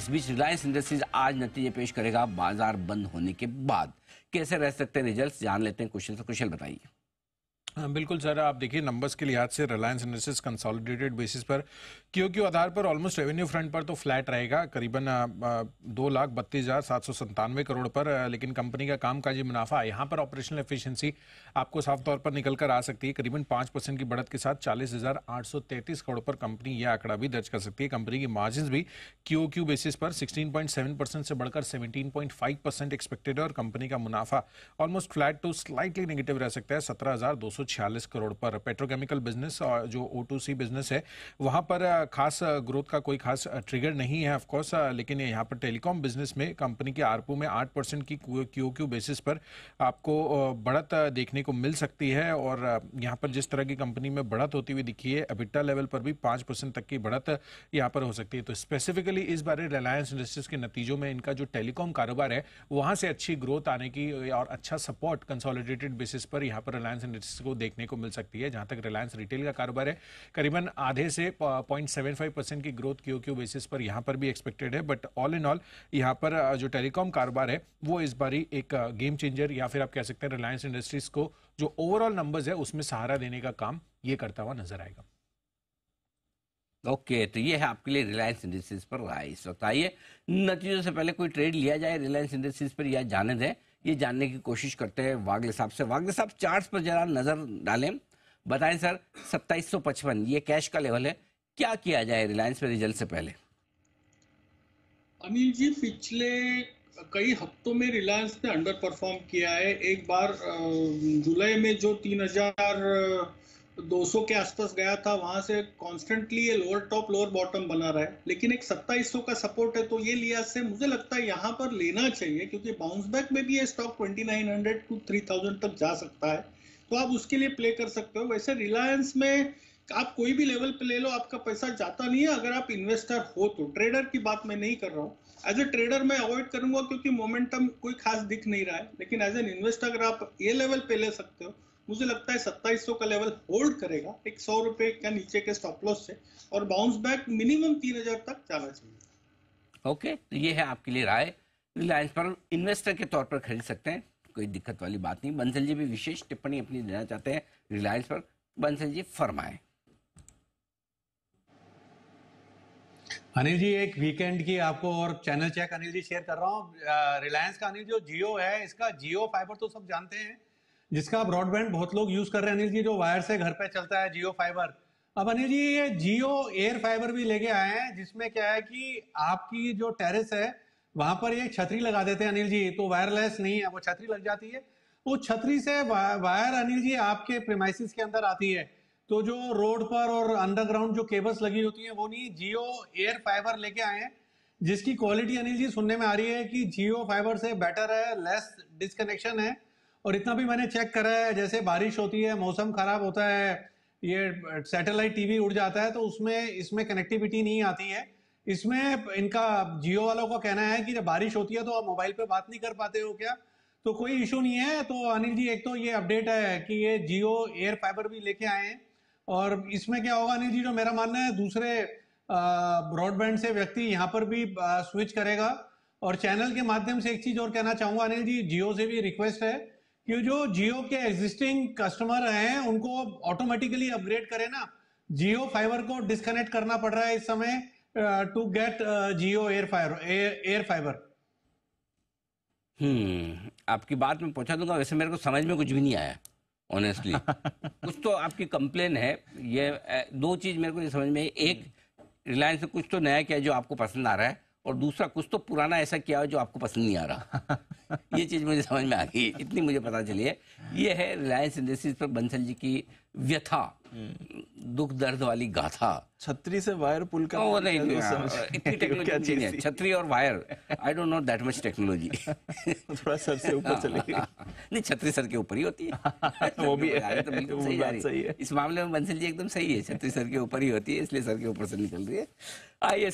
इस बीच रिलायंस इंडस्ट्रीज आज नतीजे पेश करेगा बाजार बंद होने के बाद। कैसे रह सकते हैं रिजल्ट्स, जान लेते हैं कुशल से। कुशल बताइए। बिल्कुल सर, आप देखिए नंबर्स के लिहाज से रिलायंस इंडस्ट्रीज कंसोलिडेटेड बेसिस पर क्यू आधार पर ऑलमोस्ट रेवेन्यू फ्रंट पर तो फ्लैट रहेगा, करीबन 2,32,797 करोड़ पर। लेकिन कंपनी का कामकाजी मुनाफा यहाँ पर ऑपरेशनल एफिशिएंसी आपको साफ तौर पर निकल कर आ सकती है, करीबन 5% की बढ़त के साथ 40,833 करोड़ पर कंपनी यह आंकड़ा भी दर्ज कर सकती है। कंपनी की मार्जिन भी क्यू बेसिस पर 16.7% से बढ़कर 17.5% एक्सपेक्टेड है और कंपनी का मुनाफा almost flat to slightly negative रह सकता है 17,246 करोड़ पर। पेट्रोकेमिकल बिजनेस और जो O2C बिजनेस है वहां पर खास ग्रोथ का कोई खास ट्रिगर नहीं है ऑफ कोर्स, लेकिन यहाँ पर टेलीकॉम बिजनेस में कंपनी के आरपू में 8% की क्यू बेसिस पर आपको बढ़त देखने को मिल सकती है और यहाँ पर जिस तरह की कंपनी में बढ़त होती हुई दिखी है एबिटा लेवल पर भी 5% तक की बढ़त यहाँ पर हो सकती है। तो स्पेसिफिकली इस बारे रिलायंस इंडस्ट्रीज के नतीजों में इनका जो टेलीकॉम कारोबार है वहां से अच्छी ग्रोथ आने की और अच्छा सपोर्ट कंसोलिडेटेड बेसिस पर यहाँ पर रिलायंस इंडस्ट्रीज को देखने को मिल सकती है। जहां तक रिलायंस रिटेल का कारोबार है, करीबन आधे से 0.75% की ग्रोथ क्यू बेसिस पर यहां पर भी एक्सपेक्टेड है। बट ऑल इन ऑल यहां पर जो टेलीकॉम कारोबार है वो इस बारी एक गेम चेंजर या फिर आप कह सकते हैं रिलायंस इंडस्ट्रीज को जो ओवरऑल नंबर्स है उसमें सहारा देने का काम ये करता हुआ नजर आएगा। ओके, तो ये है आपके लिए रिलायंस इंडस्ट्रीज पर राय। इस वक्त आइए नतीजों से पहले कोई ट्रेड लिया जाए रिलायंस इंडस्ट्रीज पर या जाने दें, ये जानने की कोशिश करते हैं वागले साहब से। वागले साहब, चार्ट्स पर जरा नजर डालें, बताएं सर 2755 ये कैश का लेवल है, क्या किया जाए रिलायंस में रिजल्ट से पहले? अनिल जी, पिछले कई हफ्तों में रिलायंस ने अंडर परफॉर्म किया है। एक बार जुलाई में जो 3,200 के आसपास गया था वहां से कॉन्स्टेंटली ये लोअर टॉप लोअर बॉटम बना रहा है, लेकिन एक 2,700 का सपोर्ट है तो ये लिहाज से मुझे लगता है यहाँ पर लेना चाहिए क्योंकि बाउंस बैक में भी ये स्टॉक 2,900 टू 3,000 तक जा सकता है, तो आप उसके लिए प्ले कर सकते हो। वैसे रिलायंस में आप कोई भी लेवल पे ले लो, आपका पैसा जाता नहीं है अगर आप इन्वेस्टर हो तो। ट्रेडर की बात मैं नहीं कर रहा हूँ, एज ए ट्रेडर मैं अवॉइड करूंगा क्योंकि मोमेंटम कोई खास दिख नहीं रहा है, लेकिन एज एन इन्वेस्टर अगर आप ये लेवल पे ले सकते हो, मुझे लगता है 2,700 का लेवल होल्ड करेगा एक 100 रुपए का नीचे के स्टॉप लॉस से और बाउंस बैक मिनिमम 3,000 तक जाना चाहिए। ओके, तो ये है आपके लिए राय। रिलायंस पर इन्वेस्टर के तौर पर खरीद सकते हैं, कोई दिक्कत वाली बात नहीं। बंसल जी भी विशेष टिप्पणी अपनी देना चाहते हैं रिलायंस पर। बंसल जी फरमाएं। अनिल जी, एक वीकेंड की आपको और channel check Anil ji share कर रहा हूँ। रिलायंस का अनिल जो जियो है, इसका जियो फाइबर तो सब जानते हैं जिसका ब्रॉडबैंड बहुत लोग यूज कर रहे हैं अनिल जी, जो वायर से घर पे चलता है जियो फाइबर। अब अनिल जी ये जियो एयर फाइबर भी लेके आए हैं जिसमें क्या है कि आपकी जो टेरेस है वहां पर ये छतरी लगा देते हैं अनिल जी, तो वायरलेस नहीं है, वो छतरी लग जाती है। वो छतरी से वायर अनिल जी आपके प्रीमाइसिस के अंदर आती है, तो जो रोड पर और अंडरग्राउंड जो केबल्स लगी होती है वो नहीं, जियो एयर फाइबर लेके आए हैं जिसकी क्वालिटी अनिल जी सुनने में आ रही है कि जियो फाइबर से बेटर है, लेस डिसकनेक्शन है। और इतना भी मैंने चेक करा है, जैसे बारिश होती है, मौसम खराब होता है, ये सैटेलाइट टीवी उड़ जाता है, तो उसमें इसमें कनेक्टिविटी नहीं आती है। इसमें इनका जियो वालों का कहना है कि जब बारिश होती है तो आप मोबाइल पे बात नहीं कर पाते हो क्या, तो कोई इशू नहीं है। तो अनिल जी एक तो ये अपडेट है कि ये जियो एयर फाइबर भी लेके आए हैं और इसमें क्या होगा अनिल जी, जो मेरा मानना है दूसरे ब्रॉडबैंड से व्यक्ति यहाँ पर भी स्विच करेगा। और चैनल के माध्यम से एक चीज और कहना चाहूंगा अनिल जी, जियो से भी रिक्वेस्ट है कि जो जियो के एग्जिस्टिंग कस्टमर हैं उनको ऑटोमेटिकली अपग्रेड करें ना, जियो फाइबर को डिस्कनेक्ट करना पड़ रहा है इस समय to get Jio air fibre. आपकी बात मैं पहुंचा दूंगा, वैसे मेरे को समझ में कुछ भी नहीं आया ऑनेस्टली। कुछ तो आपकी कंप्लेन है, ये दो चीज मेरे को नहीं समझ में, एक रिलायंस से कुछ तो नया किया जो आपको पसंद आ रहा है और दूसरा कुछ तो पुराना ऐसा किया हो जो आपको पसंद नहीं आ रहा। ये चीज़ मुझे समझ में आ गई, इतनी मुझे पता चली है। ये है रिलायंस इंडस्ट्रीज पर बंसल जी की व्यथा, दुख दर्द वाली गाथा। छतरी से वायर पुल का वो नहीं, इतनी टेक्नोलॉजी नहीं है, छतरी और wire, I don't know that much technology. थोड़ा सर से ऊपर चली गई, नहीं छतरी सर के ऊपर ही होती है। वो भी इस मामले में बंसल जी एकदम सही है, छतरी सर के ऊपर ही होती है इसलिए सर के ऊपर से निकल रही है। आइए